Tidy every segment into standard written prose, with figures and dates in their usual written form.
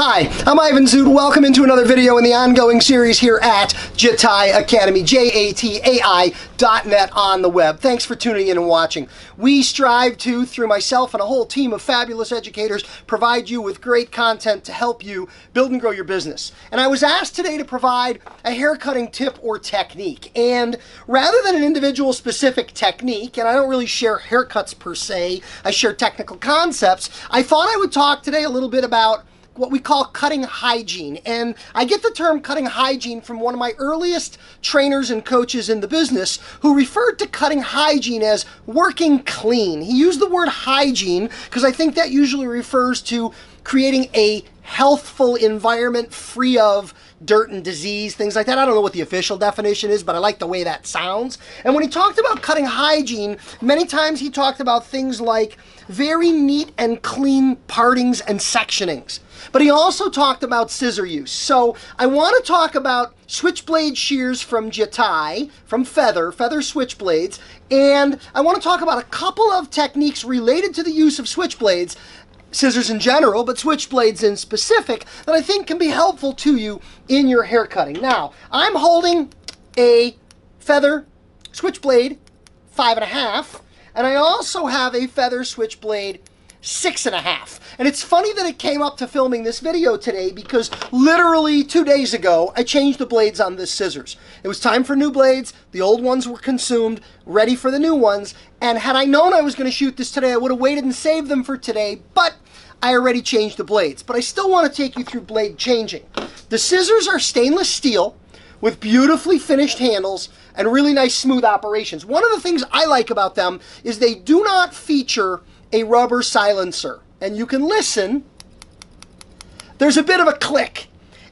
Hi, I'm Ivan Zoot. Welcome into another video in the ongoing series here at Jatai Academy, JATAI.net on the web. Thanks for tuning in and watching. We strive to, through myself and a whole team of fabulous educators, provide you with great content to help you build and grow your business. And I was asked today to provide a haircutting tip or technique. And rather than an individual specific technique, and I don't really share haircuts per se, I share technical concepts, I thought I would talk today a little bit about what we call cutting hygiene. And I get the term cutting hygiene from one of my earliest trainers and coaches in the business who referred to cutting hygiene as working clean. He used the word hygiene because I think that usually refers to creating a healthful environment free of dirt and disease, things like that. I don't know what the official definition is, but I like the way that sounds. And when he talked about cutting hygiene, many times he talked about things like very neat and clean partings and sectionings. But he also talked about scissor use. So I want to talk about switchblade shears from Jatai, from Feather switchblades, and I want to talk about a couple of techniques related to the use of switchblades, scissors in general, but switchblades in specific, that I think can be helpful to you in your hair cutting. Now, I'm holding a Feather switchblade 5.5, and I also have a Feather switchblade 6.5. And it's funny that it came up to filming this video today because literally 2 days ago, I changed the blades on this scissors. It was time for new blades. The old ones were consumed, ready for the new ones. And had I known I was going to shoot this today, I would have waited and saved them for today, but I already changed the blades. But I still want to take you through blade changing. The scissors are stainless steel with beautifully finished handles and really nice smooth operations. One of the things I like about them is they do not feature a rubber silencer, and you can listen, there's a bit of a click.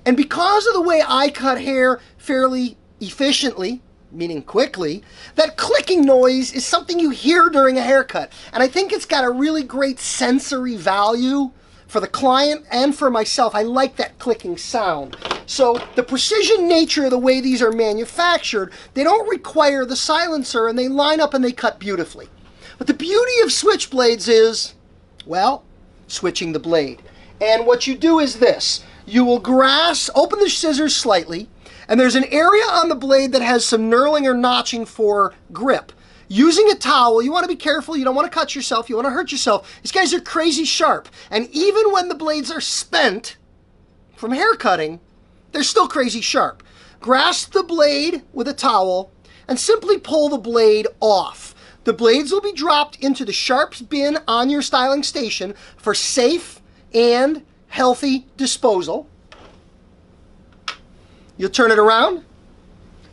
And because of the way I cut hair fairly efficiently, meaning quickly, that clicking noise is something you hear during a haircut, and I think it's got a really great sensory value for the client and for myself. I like that clicking sound. So the precision nature of the way these are manufactured, they don't require the silencer, and they line up and they cut beautifully. But the beauty of switchblades is, well, switching the blade. And what you do is this. You will open the scissors slightly, and there's an area on the blade that has some knurling or notching for grip. Using a towel, you want to be careful. You don't want to cut yourself. You want to hurt yourself. These guys are crazy sharp. And even when the blades are spent from hair cutting, they're still crazy sharp. Grasp the blade with a towel and simply pull the blade off. The blades will be dropped into the sharps bin on your styling station for safe and healthy disposal. You'll turn it around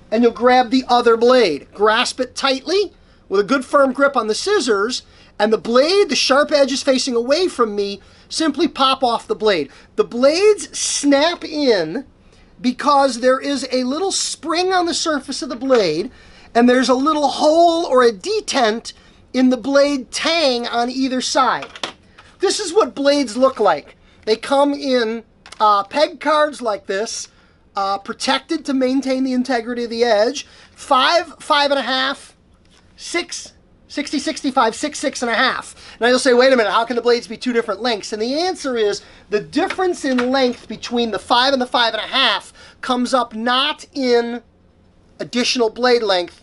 and you'll grab the other blade. Grasp it tightly with a good firm grip on the scissors, and the blade, the sharp edge is facing away from me, simply pop off the blade. The blades snap in because there is a little spring on the surface of the blade, and there's a little hole or a detent in the blade tang on either side. This is what blades look like. They come in peg cards like this, protected to maintain the integrity of the edge. 5, 5.5, 6, 60, 65, 6, 6.5. Now you'll say, wait a minute, how can the blades be two different lengths? And the answer is the difference in length between the 5 and the 5.5 comes up not in additional blade length,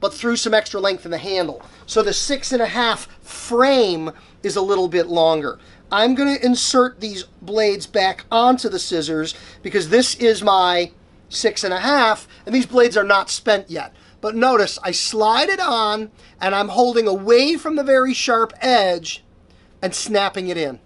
but through some extra length in the handle. So the 6.5 frame is a little bit longer. I'm going to insert these blades back onto the scissors because this is my 6.5, and these blades are not spent yet. But notice I slide it on and I'm holding away from the very sharp edge and snapping it in.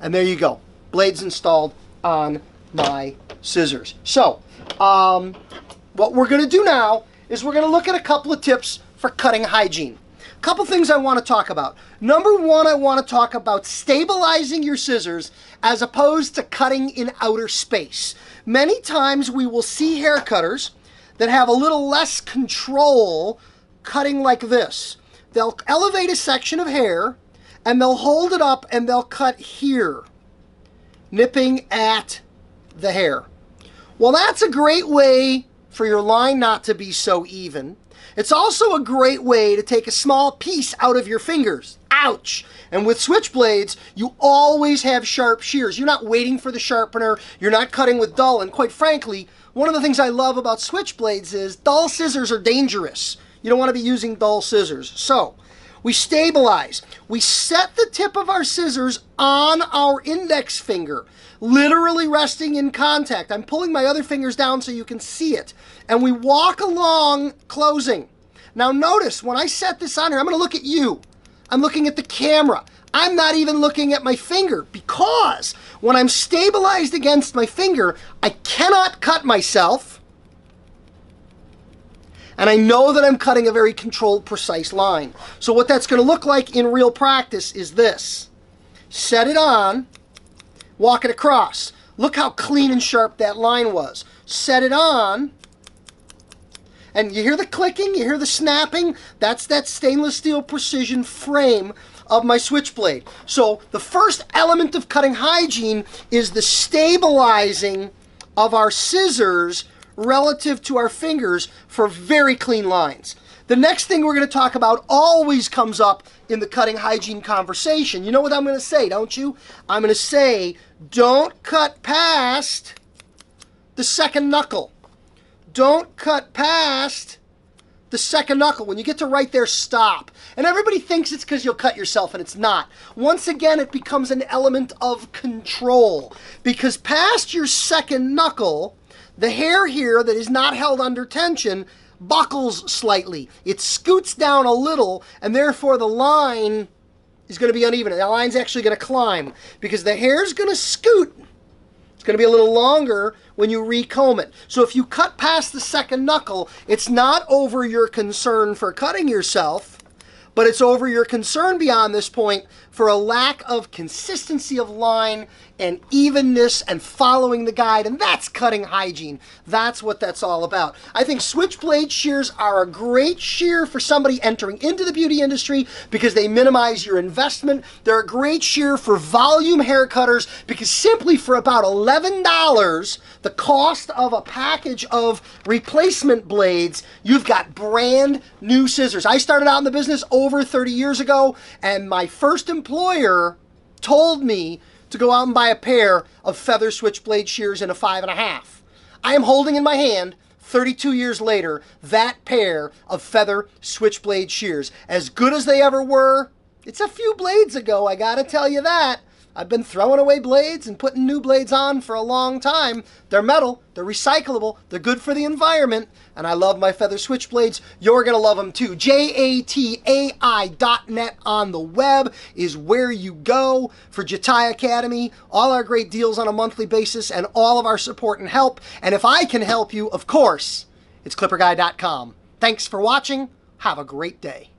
And there you go. Blades installed on my scissors. So what we're going to do now is we're going to look at a couple of tips for cutting hygiene. A couple things I want to talk about. Number one, I want to talk about stabilizing your scissors as opposed to cutting in outer space. Many times we will see hair cutters that have a little less control cutting like this. They'll elevate a section of hair and they'll hold it up and they'll cut here, nipping at the hair. Well, that's a great way for your line not to be so even. It's also a great way to take a small piece out of your fingers. Ouch! And with switchblades, you always have sharp shears. You're not waiting for the sharpener. You're not cutting with dull. And quite frankly, one of the things I love about switchblades is dull scissors are dangerous. You don't want to be using dull scissors. So we stabilize. We set the tip of our scissors on our index finger, literally resting in contact. I'm pulling my other fingers down so you can see it. And we walk along closing. Now notice, when I set this on here, I'm going to look at you. I'm looking at the camera. I'm not even looking at my finger, because when I'm stabilized against my finger, I cannot cut myself. And I know that I'm cutting a very controlled, precise line. So what that's going to look like in real practice is this. Set it on, walk it across. Look how clean and sharp that line was. Set it on. And you hear the clicking, you hear the snapping. That's that stainless steel precision frame of my switchblade. So the first element of cutting hygiene is the stabilizing of our scissors relative to our fingers for very clean lines. The next thing we're going to talk about always comes up in the cutting hygiene conversation. You know what I'm going to say, don't you? I'm going to say, don't cut past the second knuckle. Don't cut past the second knuckle. When you get to right there, stop. And everybody thinks it's because you'll cut yourself, and it's not. Once again, it becomes an element of control, because past your second knuckle, the hair here that is not held under tension buckles slightly. It scoots down a little, and therefore the line is going to be uneven. The line's actually going to climb because the hair's going to scoot. It's going to be a little longer when you recomb it. So if you cut past the second knuckle, it's not over your concern for cutting yourself, but it's over your concern beyond this point for a lack of consistency of line and evenness and following the guide. And that's cutting hygiene. That's what that's all about. I think switchblade shears are a great shear for somebody entering into the beauty industry because they minimize your investment. They're a great shear for volume hair cutters because simply for about $11, the cost of a package of replacement blades, you've got brand new scissors. I started out in the business over 30 years ago, and my first employer told me to go out and buy a pair of feather switchblade shears in a 5.5. I am holding in my hand, 32 years later, that pair of feather switchblade shears. As good as they ever were, it's a few blades ago, I gotta tell you that. I've been throwing away blades and putting new blades on for a long time. They're metal, they're recyclable, they're good for the environment, and I love my feather switchblades. You're going to love them too. JATAI.net on the web is where you go for Jatai Academy, all our great deals on a monthly basis, and all of our support and help. And if I can help you, of course, it's Clipper Guy.com. Thanks for watching. Have a great day.